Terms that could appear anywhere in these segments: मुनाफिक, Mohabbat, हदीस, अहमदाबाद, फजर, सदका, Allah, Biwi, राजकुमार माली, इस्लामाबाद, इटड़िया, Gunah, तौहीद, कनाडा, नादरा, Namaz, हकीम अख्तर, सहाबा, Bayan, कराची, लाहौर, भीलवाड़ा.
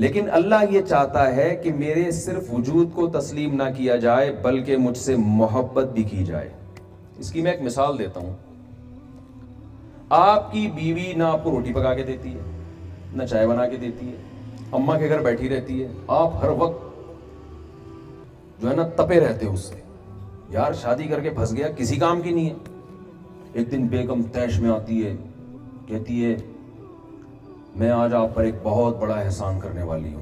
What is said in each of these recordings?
लेकिन अल्लाह ये चाहता है कि मेरे सिर्फ वजूद को तस्लीम ना किया जाए बल्कि मुझसे मोहब्बत भी की जाए। इसकी मैं एक मिसाल देता हूँ। आपकी बीवी ना आपको रोटी पका के देती है, ना चाय बना के देती है, अम्मा के घर बैठी रहती है, आप हर वक्त जो है ना तपे रहते हो उससे, यार शादी करके फंस गया, किसी काम की नहीं है। एक दिन बेगम तैश में आती है, कहती है मैं आज आप पर एक बहुत बड़ा एहसान करने वाली हूँ।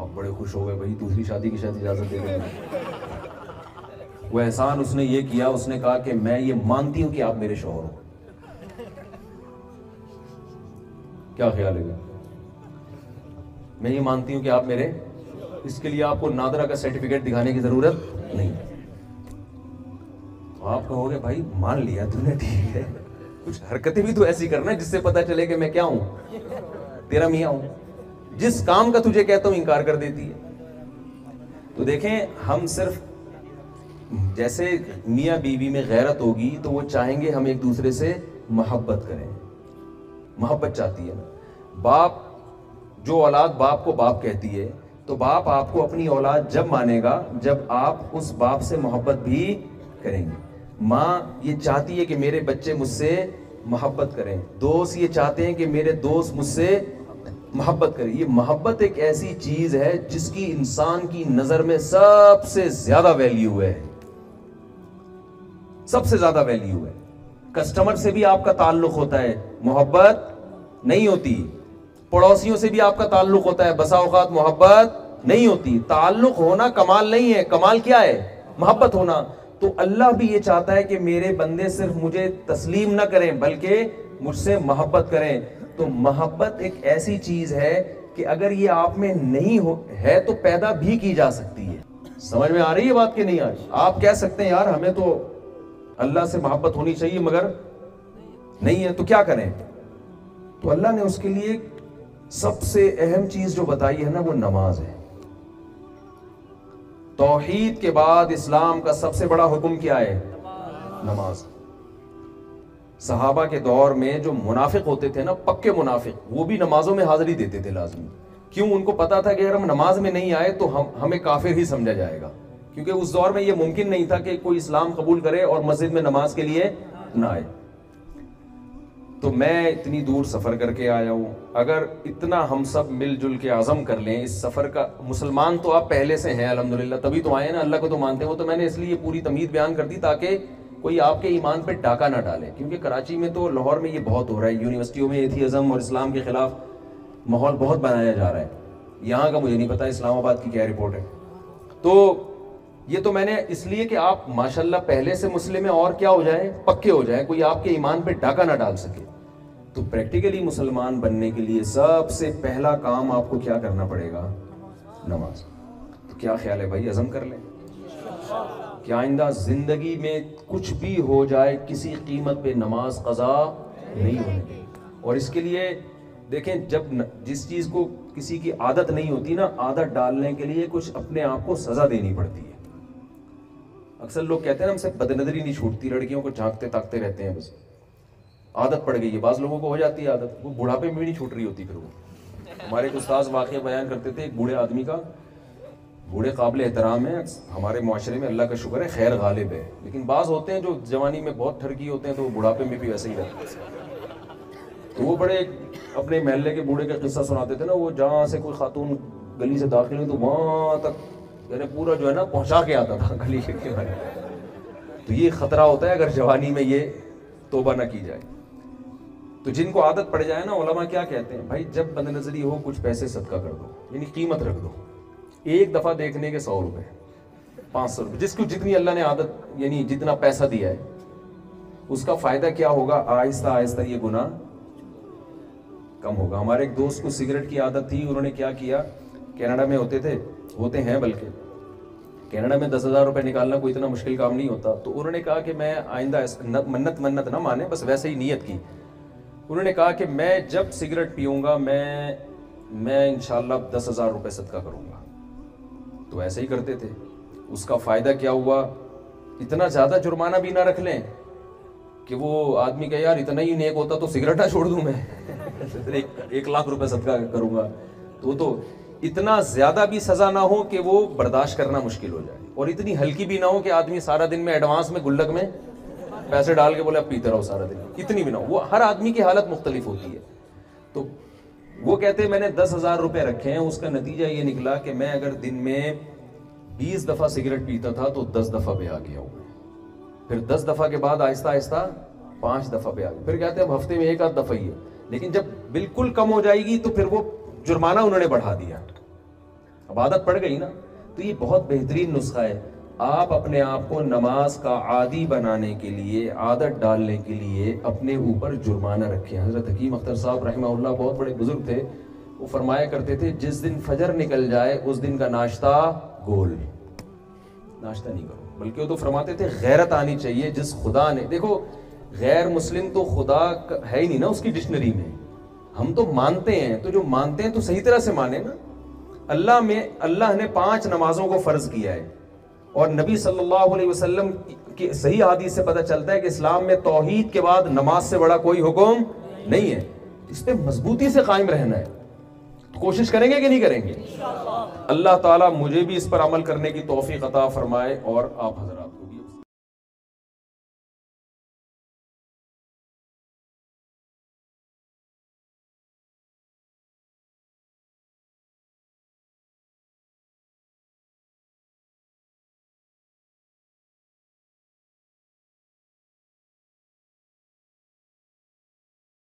आप बड़े खुश हो गए, भाई दूसरी शादी की शायद इजाजत दे रहे हैं। वो एहसान उसने ये किया, उसने कहा कि मैं ये मानती हूँ कि आप मेरे शौहर हो। क्या ख्याल है भाई? मैं ये मानती हूँ कि आप मेरे, इसके लिए आपको नादरा का सर्टिफिकेट दिखाने की जरूरत नहीं। आप कहोगे भाई मान लिया तूने, ठीक है, कुछ हरकतें भी तो ऐसी करना है जिससे पता चले कि मैं क्या हूं, तेरा मियां हूं, जिस काम का तुझे कहता हूं इनकार कर देती है। तो देखें, हम सिर्फ जैसे मियां बीवी में गैरत होगी तो वो चाहेंगे हम एक दूसरे से मोहब्बत करें। मोहब्बत चाहती है ना, बाप जो औलाद बाप को बाप कहती है तो बाप आपको अपनी औलाद जब मानेगा जब आप उस बाप से मोहब्बत भी करेंगे। माँ ये चाहती है कि मेरे बच्चे मुझसे मोहब्बत करें, दोस्त ये चाहते हैं कि मेरे दोस्त मुझसे मोहब्बत करें। ये मोहब्बत एक ऐसी चीज़ है जिसकी इंसान की नज़र में सबसे ज़्यादा वैल्यू है, सबसे ज़्यादा वैल्यू है। कस्टमर से भी आपका ताल्लुक़ होता है, मोहब्बत नहीं होती। पड़ोसियों से भी आपका ताल्लुक़ होता है, बसा औक़ात मोहब्बत नहीं होती। ताल्लुक़ होना कमाल नहीं है, कमाल क्या है? मोहब्बत होना। तो अल्लाह भी ये चाहता है कि मेरे बंदे सिर्फ मुझे तस्लीम ना करें बल्कि मुझसे मोहब्बत करें। तो मोहब्बत एक ऐसी चीज़ है कि अगर ये आप में नहीं हो है तो पैदा भी की जा सकती है। समझ में आ रही है बात कि नहीं आ रही? आप कह सकते हैं यार हमें तो अल्लाह से मोहब्बत होनी चाहिए मगर नहीं है, तो क्या करें? तो अल्लाह ने उसके लिए सबसे अहम चीज़ जो बताई है ना वो नमाज है। तौहीद के बाद इस्लाम का सबसे बड़ा हुक्म क्या है? नमाज। सहाबा के दौर में जो मुनाफिक होते थे ना, पक्के मुनाफिक, वो भी नमाजों में हाजिरी देते थे लाजमी। क्यों? उनको पता था कि अगर हम नमाज में नहीं आए तो हमें काफिर ही समझा जाएगा, क्योंकि उस दौर में ये मुमकिन नहीं था कि कोई इस्लाम कबूल करे और मस्जिद में नमाज के लिए ना आए। तो मैं इतनी दूर सफ़र करके आया हूँ, अगर इतना हम सब मिलजुल के आज़म कर लें इस सफ़र का, मुसलमान तो आप पहले से हैं अल्हम्दुलिल्लाह, तभी तो आए ना, अल्लाह को तो मानते हो। तो मैंने इसलिए पूरी तमहीद बयान कर दी ताकि कोई आपके ईमान पे डाका ना डाले, क्योंकि कराची में तो, लाहौर में ये बहुत हो रहा है, यूनिवर्सिटियों में एथिज़म और इस्लाम के ख़िलाफ़ माहौल बहुत बनाया जा रहा है। यहाँ का मुझे नहीं पता इस्लामाबाद की क्या रिपोर्ट है। तो ये तो मैंने इसलिए कि आप माशाल्लाह पहले से मुस्लिम हैं और क्या हो जाए, पक्के हो जाए, कोई आपके ईमान पे डाका ना डाल सके। तो प्रैक्टिकली मुसलमान बनने के लिए सबसे पहला काम आपको क्या करना पड़ेगा? नमाज। तो क्या ख्याल है भाई, अज़म कर लें कि आइंदा ज़िंदगी में कुछ भी हो जाए किसी कीमत पे नमाज क़ज़ा नहीं होगी। और इसके लिए देखें, जब जिस चीज़ को किसी की आदत नहीं होती ना, आदत डालने के लिए कुछ अपने आप को सज़ा देनी पड़ती है। अक्सर लोग कहते हैं ना हमसे बदनजरी नहीं छूटती, लड़कियों को झांकते ताकते रहते हैं, बस आदत पड़ गई है। बाज़ लोगों को हो जाती है आदत, वो बुढ़ापे में भी नहीं छूट रही होती। फिर वो हमारे उस्ताद वाक़या बयान करते थे, एक बूढ़े आदमी का, बूढ़े काबिल एहतराम है हमारे माशरे में, अल्लाह का शुक्र है, खैर गालिब है, लेकिन बाज़ होते हैं जो जवानी में बहुत ठरकी होते हैं तो वो बुढ़ापे में भी वैसे ही रहते हैं। तो वो बड़े अपने महल्ले के बूढ़े का किस्सा सुनाते थे ना, वो जहाँ से कोई खातून गली से दाखिल हुई तो वहाँ तक मैंने पूरा जो है ना पहुंचा के आता था गली के बारे। तो ये ख़तरा होता है अगर जवानी में ये तोबा ना की जाए। तो जिनको आदत पड़ जाए ना, उलमा क्या कहते हैं भाई, जब बदनजरी हो कुछ पैसे सदका कर दो, यानी कीमत रख दो। एक दफ़ा देखने के 100 रुपये, 500 रुपये, जिसको जितनी अल्लाह ने आदत यानी जितना पैसा दिया है उसका फ़ायदा क्या होगा, आहिस्ता आहिस्ता ये गुनाह कम होगा। हमारे एक दोस्त को सिगरेट की आदत थी, उन्होंने क्या किया, कनाडा में होते थे, होते हैं बल्कि, कनाडा में 10,000 रुपये निकालना कोई इतना मुश्किल काम नहीं होता। तो उन्होंने कहा कि मैं आइंदा मन्नत ना माने, बस वैसे ही नीयत की। उन्होंने कहा कि मैं जब सिगरेट पीऊँगा मैं इंशाल्लाह 10,000 रुपये सदका करूँगा। तो ऐसे ही करते थे। उसका फ़ायदा क्या हुआ, इतना ज़्यादा जुर्माना भी ना रख लें कि वो आदमी कहे यार इतना ही नेक होता तो सिगरेट ना छोड़ दूँ मैं 1 लाख रुपये सदका करूँगा। तो इतना ज़्यादा भी सज़ा ना हो कि वो बर्दाश्त करना मुश्किल हो जाए, और इतनी हल्की भी ना हो कि आदमी सारा दिन में एडवांस में गुल्लक में पैसे डाल के बोले अब पीते रहो सारा दिन, इतनी भी ना हो। वो हर आदमी की हालत मुख्तलिफ होती है। तो वो कहते हैं मैंने 10,000 रुपये रखे हैं, उसका नतीजा ये निकला कि मैं अगर दिन में 20 दफ़ा सिगरेट पीता था तो 10 दफ़ा पे आ गया हूँ, फिर 10 दफ़ा के बाद आहिस्ता आहिस्ता 5 दफ़ा पे आ गया, फिर कहते हैं अब हफ्ते में 1-2 दफ़ा ही है। लेकिन जब बिल्कुल कम हो जाएगी तो फिर वो जुर्माना उन्होंने बढ़ा दिया, अब आदत पड़ गई ना। तो ये बहुत बेहतरीन नुस्खा है, आप अपने आप को नमाज का आदी बनाने के लिए, आदत डालने के लिए अपने ऊपर जुर्माना रखें। हज़रत हकीम अख्तर साहब रहमतुल्लाह बहुत बड़े बुजुर्ग थे, वो फरमाया करते थे जिस दिन फजर निकल जाए उस दिन का नाश्ता गोल, नाश्ता नहीं करो, बल्कि वो तो फरमाते थे गैरत आनी चाहिए जिस खुदा ने, देखो गैर मुस्लिम तो खुदा है ही नहीं ना उसकी डिक्शनरी में, हम तो मानते हैं, तो जो मानते हैं तो सही तरह से माने ना। अल्लाह में, अल्लाह ने 5 नमाजों को फ़र्ज़ किया है, और नबी सल्लल्लाहु अलैहि वसल्लम की सही हदीस से पता चलता है कि इस्लाम में तौहीद के बाद नमाज से बड़ा कोई हुक्म नहीं है। इस पर मजबूती से कायम रहना है, तो कोशिश करेंगे कि नहीं करेंगे? इंशाअल्लाह। अल्लाह ताला मुझे भी इस पर अमल करने की तौफीक अता फरमाए और आप हजरात